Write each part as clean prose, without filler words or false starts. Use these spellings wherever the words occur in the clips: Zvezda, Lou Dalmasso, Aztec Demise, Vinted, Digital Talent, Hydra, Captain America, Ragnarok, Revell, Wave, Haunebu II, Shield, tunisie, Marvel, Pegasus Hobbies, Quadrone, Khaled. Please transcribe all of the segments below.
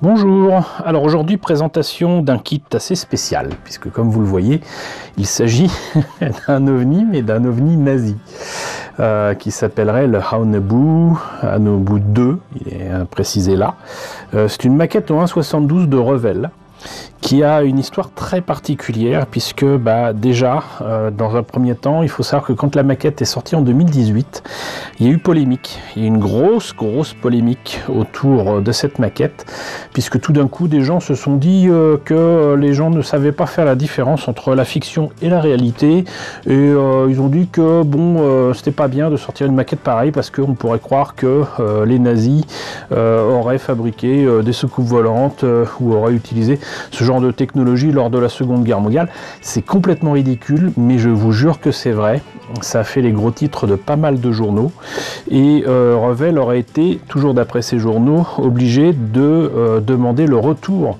Bonjour, alors aujourd'hui présentation d'un kit assez spécial, puisque comme vous le voyez, il s'agit d'un ovni, mais d'un ovni nazi, qui s'appellerait le Haunebu II, il est précisé là. C'est une maquette en 1,72 de Revell, qui a une histoire très particulière, puisque déjà, dans un premier temps, il faut savoir que quand la maquette est sortie en 2018, il y a eu polémique, il y a eu une grosse polémique autour de cette maquette, puisque tout d'un coup, des gens se sont dit que les gens ne savaient pas faire la différence entre la fiction et la réalité, et ils ont dit que bon, c'était pas bien de sortir une maquette pareille, parce qu'on pourrait croire que les nazis auraient fabriqué des soucoupes volantes ou auraient utilisé ce genre de technologie lors de la Seconde Guerre mondiale. C'est complètement ridicule, mais je vous jure que c'est vrai. Ça a fait les gros titres de pas mal de journaux, et Revell aurait été, toujours d'après ces journaux, obligé de demander le retour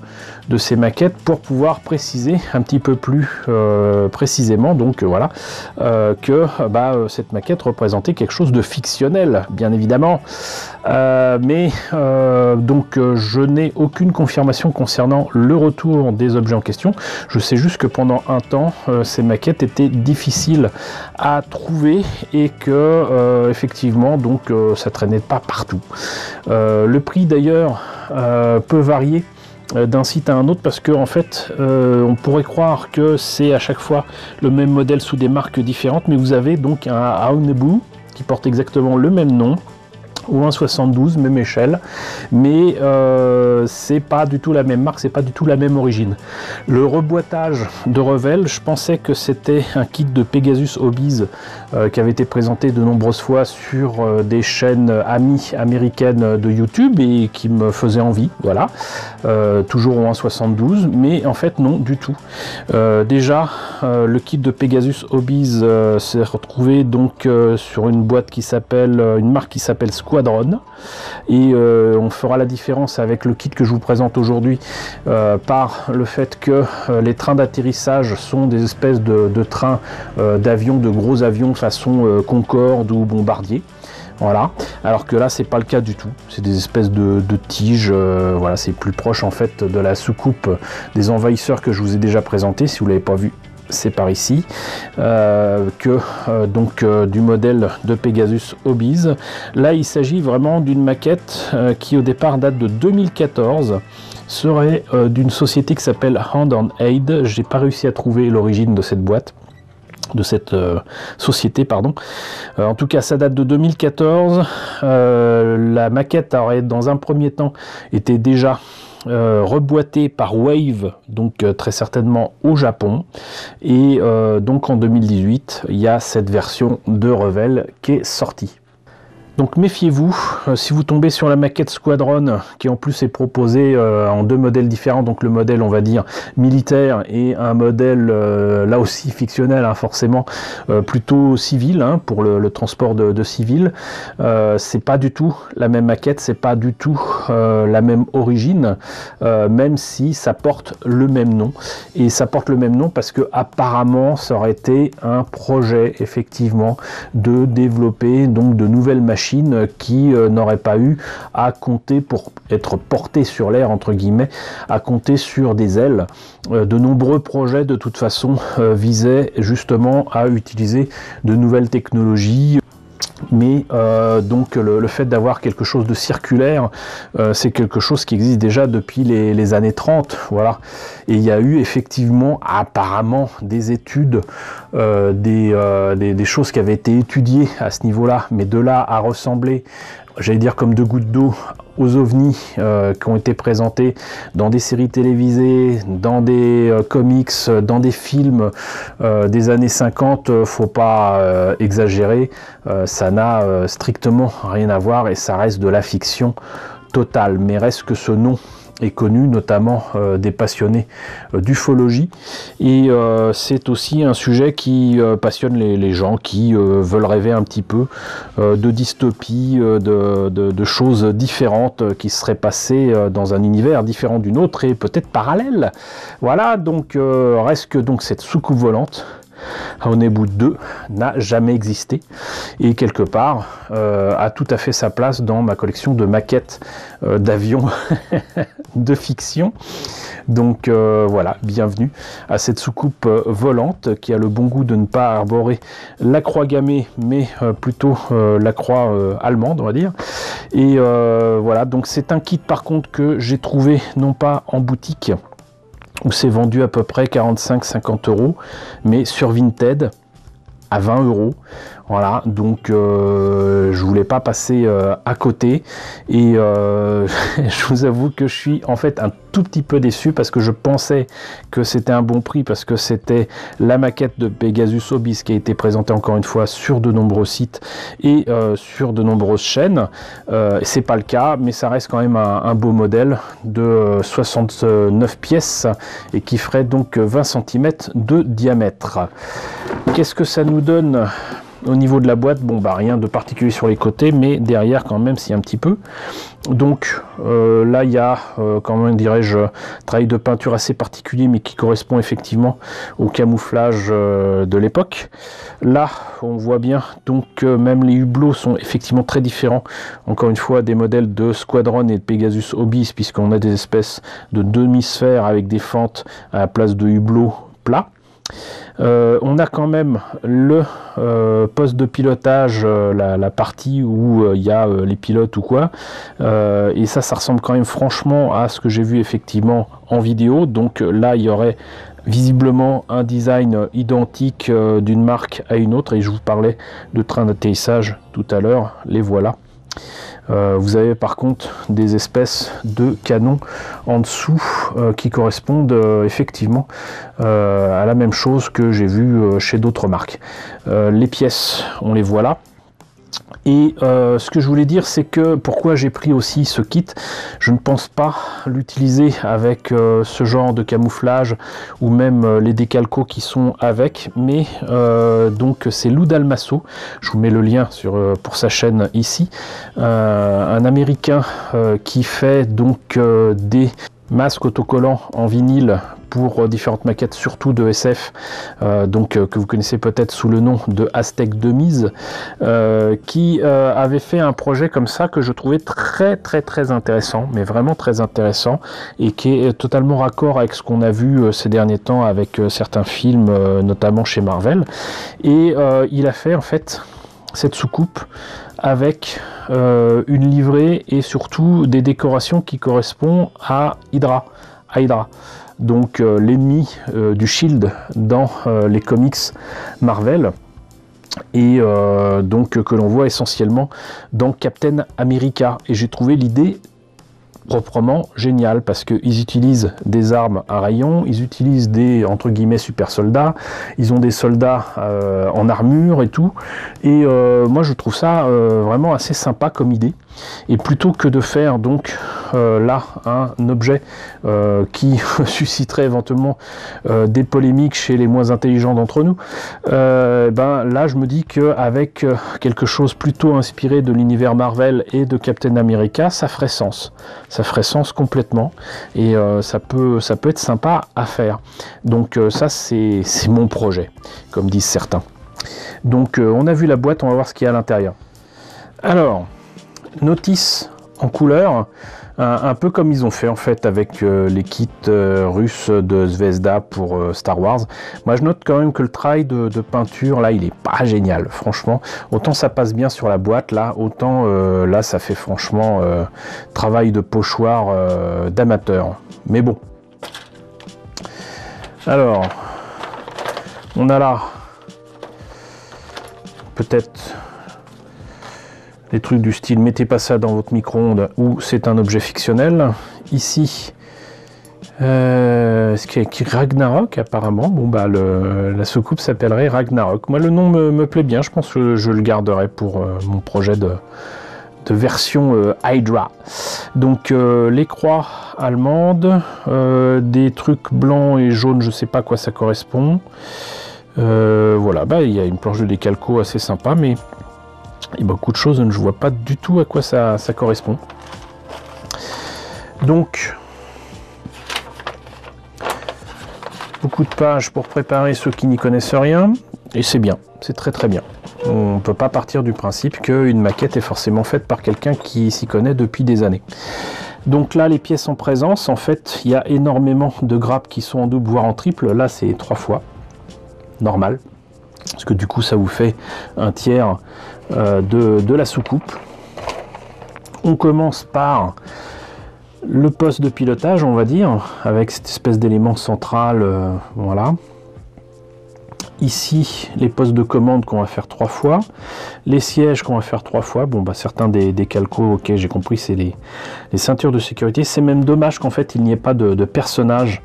de ces maquettes pour pouvoir préciser un petit peu plus précisément, donc voilà, que cette maquette représentait quelque chose de fictionnel, bien évidemment, mais je n'ai aucune confirmation concernant le retour des objets en question. Je sais juste que pendant un temps, ces maquettes étaient difficiles à trouver et que effectivement, donc ça traînait pas partout. Le prix d'ailleurs peut varier d'un site à un autre, parce que en fait on pourrait croire que c'est à chaque fois le même modèle sous des marques différentes, mais vous avez donc un Haunebu qui porte exactement le même nom, ou un 72, même échelle, mais c'est pas du tout la même marque, c'est pas du tout la même origine. Le reboîtage de Revell, je pensais que c'était un kit de Pegasus Hobbies qui avait été présenté de nombreuses fois sur des chaînes amies américaines de YouTube et qui me faisait envie, voilà, toujours au 1,72, mais en fait non du tout. Le kit de Pegasus Hobbies s'est retrouvé donc sur une boîte qui s'appelle, une marque qui s'appelle Squadron, et on fera la différence avec le kit que je vous présente aujourd'hui par le fait que les trains d'atterrissage sont des espèces de trains d'avions, de gros avions façon Concorde ou Bombardier. Voilà, alors que là c'est pas le cas du tout, c'est des espèces de tiges, voilà, c'est plus proche en fait de la soucoupe des envahisseurs que je vous ai déjà présenté, si vous l'avez pas vu, c'est par ici, du modèle de Pegasus Hobbies. Là il s'agit vraiment d'une maquette qui au départ date de 2014, serait d'une société qui s'appelle Hand on Aid. J'ai pas réussi à trouver l'origine de cette boîte, de cette société, pardon. En tout cas, ça date de 2014. La maquette aurait dans un premier temps été déjà reboîté par Wave, donc très certainement au Japon, et donc en 2018 il y a cette version de Revell qui est sortie. Donc méfiez-vous, si vous tombez sur la maquette Squadron, qui en plus est proposée en deux modèles différents, donc le modèle on va dire militaire et un modèle là aussi fictionnel, hein, forcément plutôt civil, hein, pour le transport de civils, c'est pas du tout la même maquette, c'est pas du tout la même origine, même si ça porte le même nom, et ça porte le même nom parce que apparemment ça aurait été un projet effectivement de développer donc de nouvelles machines qui n'aurait pas eu à compter, pour être porté sur l'air entre guillemets, à compter sur des ailes. De nombreux projets de toute façon visaient justement à utiliser de nouvelles technologies, mais donc le fait d'avoir quelque chose de circulaire, c'est quelque chose qui existe déjà depuis les années 30, voilà, et il y a eu effectivement apparemment des études, des choses qui avaient été étudiées à ce niveau là, mais de là à ressembler, j'allais dire comme deux gouttes d'eau, aux ovnis qui ont été présentés dans des séries télévisées, dans des comics, dans des films des années 50, faut pas exagérer, ça n'a strictement rien à voir et ça reste de la fiction totale, mais reste que ce nom est connu notamment des passionnés d'ufologie, et c'est aussi un sujet qui passionne les gens qui veulent rêver un petit peu de dystopie, de choses différentes qui seraient passées dans un univers différent d'une autre et peut-être parallèle. Voilà, donc reste que donc cette soucoupe volante Haunebu II n'a jamais existé et quelque part a tout à fait sa place dans ma collection de maquettes d'avions de fiction. Donc voilà, bienvenue à cette soucoupe volante qui a le bon goût de ne pas arborer la croix gammée, mais plutôt la croix allemande, on va dire. Et voilà, donc c'est un kit par contre que j'ai trouvé non pas en boutique, où c'est vendu à peu près 45-50 €, mais sur Vinted à 20 €. Voilà, donc je voulais pas passer à côté et je vous avoue que je suis en fait un tout petit peu déçu parce que je pensais que c'était un bon prix, parce que c'était la maquette de Pegasus Hobbies qui a été présentée encore une fois sur de nombreux sites et sur de nombreuses chaînes. C'est pas le cas, mais ça reste quand même un beau modèle de 69 pièces et qui ferait donc 20 cm de diamètre. Qu'est-ce que ça nous donne au niveau de la boîte? Bon bah rien de particulier sur les côtés, mais derrière quand même si un petit peu. Donc là il y a comment dirais-je, travail de peinture assez particulier mais qui correspond effectivement au camouflage de l'époque. Là on voit bien donc même les hublots sont effectivement très différents, encore une fois, des modèles de Squadron et de Pegasus Hobbies, puisqu'on a des espèces de demi-sphères avec des fentes à la place de hublots plats. On a quand même le poste de pilotage, la partie où il y a les pilotes ou quoi, et ça ressemble quand même franchement à ce que j'ai vu effectivement en vidéo. Donc là il y aurait visiblement un design identique d'une marque à une autre, et je vous parlais de train d'atterrissage tout à l'heure, les voilà. Vous avez par contre des espèces de canons en dessous qui correspondent effectivement à la même chose que j'ai vu chez d'autres marques. Les pièces, on les voit là. Et ce que je voulais dire, c'est que pourquoi j'ai pris aussi ce kit, je ne pense pas l'utiliser avec ce genre de camouflage ou même les décalcos qui sont avec, mais donc c'est Lou Dalmasso, je vous mets le lien sur, pour sa chaîne ici, un américain qui fait donc des masques autocollants en vinyle pour différentes maquettes, surtout de SF, donc que vous connaissez peut-être sous le nom de Aztec Demise, qui avait fait un projet comme ça que je trouvais très intéressant, mais vraiment très intéressant, et qui est totalement raccord avec ce qu'on a vu ces derniers temps avec certains films, notamment chez Marvel. Et il a fait en fait cette soucoupe avec une livrée et surtout des décorations qui correspondent à Hydra. Donc l'ennemi du Shield dans les comics Marvel, et donc que l'on voit essentiellement dans Captain America. Et j'ai trouvé l'idée proprement génial, parce qu'ils utilisent des armes à rayons, ils utilisent des entre guillemets super soldats, ils ont des soldats en armure et tout, et moi je trouve ça vraiment assez sympa comme idée. Et plutôt que de faire donc là un objet qui susciterait éventuellement des polémiques chez les moins intelligents d'entre nous, ben là je me dis qu'avec quelque chose plutôt inspiré de l'univers Marvel et de Captain America, ça ferait sens. Ça ferait sens complètement, et ça peut être sympa à faire. Donc ça c'est mon projet, comme disent certains. Donc on a vu la boîte, on va voir ce qu'il y a à l'intérieur. Alors, notice en couleur, un peu comme ils ont fait en fait avec les kits russes de Zvezda pour Star Wars. Moi je note quand même que le travail de peinture là il est pas génial, franchement. Autant ça passe bien sur la boîte là, autant là ça fait franchement travail de pochoir d'amateur, mais bon. Alors on a là peut-être des trucs du style mettez pas ça dans votre micro-ondes ou c'est un objet fictionnel. Ici ce qui est écrit Ragnarok apparemment. Bon bah la soucoupe s'appellerait Ragnarok. Moi le nom me plaît bien, je pense que je le garderai pour mon projet de version Hydra. Donc les croix allemandes, des trucs blancs et jaunes, je sais pas à quoi ça correspond. Voilà, bah il y a une planche de décalco assez sympa, mais et beaucoup de choses, je vois pas du tout à quoi ça correspond. Donc beaucoup de pages pour préparer ceux qui n'y connaissent rien. Et c'est bien, c'est très très bien. On ne peut pas partir du principe qu'une maquette est forcément faite par quelqu'un qui s'y connaît depuis des années. Donc là, les pièces en présence, en fait, il y a énormément de grappes qui sont en double, voire en triple. Là, c'est 3 fois, normal. Parce que du coup, ça vous fait un tiers de la soucoupe. On commence par le poste de pilotage, on va dire, avec cette espèce d'élément central, voilà. Ici, les postes de commande qu'on va faire 3 fois, les sièges qu'on va faire 3 fois. Bon, bah, certains des calcos, ok, j'ai compris, c'est les ceintures de sécurité. C'est même dommage qu'en fait, il n'y ait pas de personnage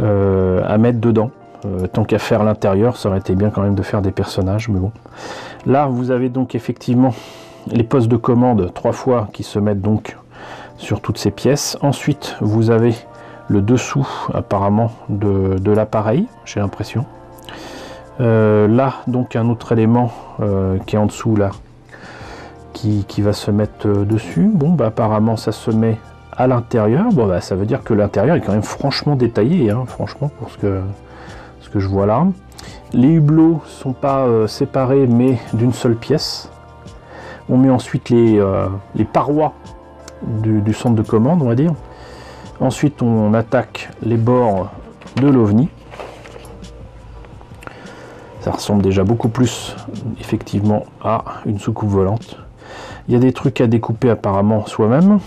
à mettre dedans. Tant qu'à faire l'intérieur, ça aurait été bien quand même de faire des personnages, mais bon. Là, vous avez donc effectivement les postes de commande 3 fois qui se mettent donc sur toutes ces pièces. Ensuite, vous avez le dessous, apparemment, de l'appareil, j'ai l'impression. Là, donc, un autre élément qui est en dessous, là, qui va se mettre dessus. Bon, bah, apparemment, ça se met à l'intérieur. Bon, bah, ça veut dire que l'intérieur est quand même franchement détaillé, hein, franchement, pour ce que je vois là. Les hublots sont pas séparés, mais d'une seule pièce. On met ensuite les parois du centre de commande, on va dire. Ensuite, on attaque les bords de l'OVNI. Ça ressemble déjà beaucoup plus, effectivement, à une soucoupe volante. Il y a des trucs à découper apparemment soi-même.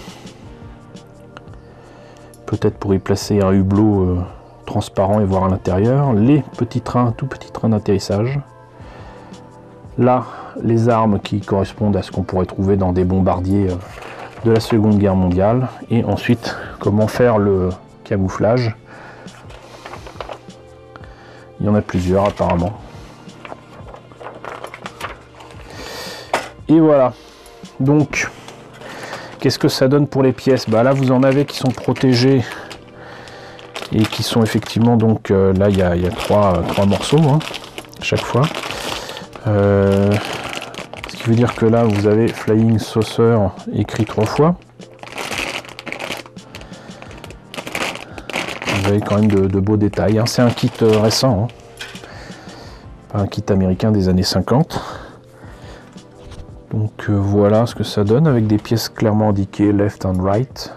Peut-être pour y placer un hublot transparent et voir à l'intérieur. Les petits trains, tout petits trains d'atterrissage. Là, les armes qui correspondent à ce qu'on pourrait trouver dans des bombardiers de la Seconde Guerre mondiale. Et ensuite, comment faire le camouflage. Il y en a plusieurs apparemment. Et voilà, donc qu'est-ce que ça donne pour les pièces? Bah là vous en avez qui sont protégées et qui sont effectivement donc là il y a trois morceaux hein, chaque fois, ce qui veut dire que là vous avez Flying Saucer écrit 3 fois. Vous avez quand même de beaux détails hein. C'est un kit récent hein. Un kit américain des années 50. Donc voilà ce que ça donne avec des pièces clairement indiquées left and right.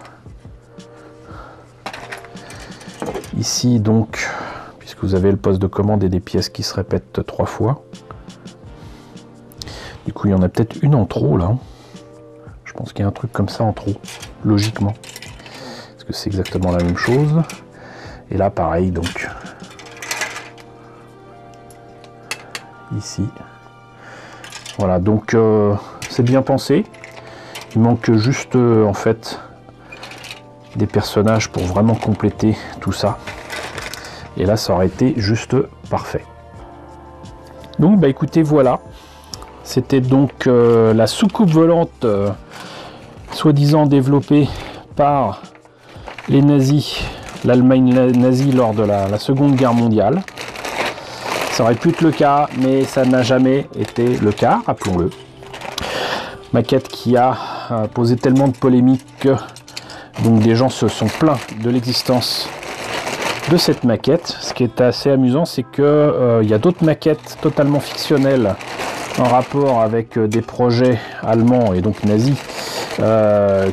Ici donc, puisque vous avez le poste de commande et des pièces qui se répètent 3 fois. Du coup il y en a peut-être une en trop là. Je pense qu'il y a un truc comme ça en trop, logiquement. Parce que c'est exactement la même chose. Et là pareil donc. Ici. Voilà, donc c'est bien pensé. Il manque juste, en fait, des personnages pour vraiment compléter tout ça. Et là, ça aurait été juste parfait. Donc, bah écoutez, voilà. C'était donc la soucoupe volante, soi-disant développée par les nazis, l'Allemagne nazie lors de la Seconde Guerre mondiale. Ça aurait pu être le cas, mais ça n'a jamais été le cas, rappelons-le. Maquette qui a posé tellement de polémiques que donc, des gens se sont plaints de l'existence de cette maquette. Ce qui est assez amusant, c'est qu'il y a d'autres maquettes totalement fictionnelles en rapport avec des projets allemands et donc nazis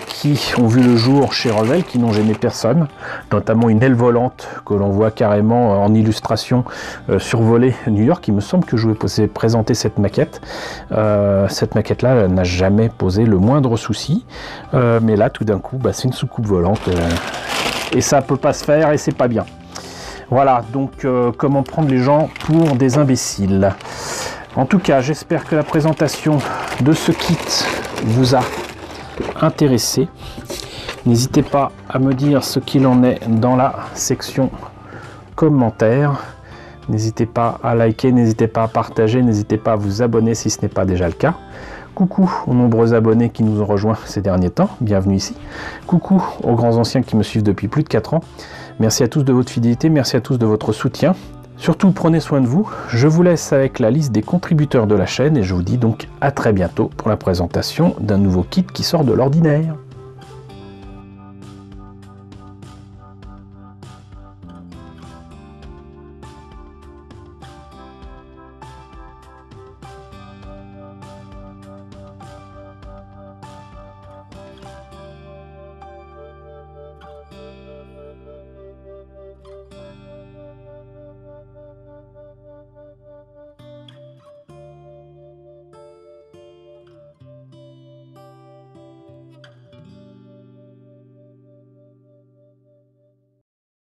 qui ont vu le jour chez Revell, qui n'ont gêné personne, notamment une aile volante que l'on voit carrément en illustration survoler New York. Il me semble que je vais présenter cette maquette. Cette maquette-là n'a jamais posé le moindre souci, mais là tout d'un coup, bah, c'est une soucoupe volante et ça peut pas se faire et c'est pas bien. Voilà, donc comment prendre les gens pour des imbéciles. En tout cas, j'espère que la présentation de ce kit vous a intéressé. N'hésitez pas à me dire ce qu'il en est dans la section commentaires. N'hésitez pas à liker, n'hésitez pas à partager, n'hésitez pas à vous abonner si ce n'est pas déjà le cas. Coucou aux nombreux abonnés qui nous ont rejoints ces derniers temps, bienvenue ici. Coucou aux grands anciens qui me suivent depuis plus de 4 ans. Merci à tous de votre fidélité, merci à tous de votre soutien. Surtout, prenez soin de vous. Je vous laisse avec la liste des contributeurs de la chaîne et je vous dis donc à très bientôt pour la présentation d'un nouveau kit qui sort de l'ordinaire.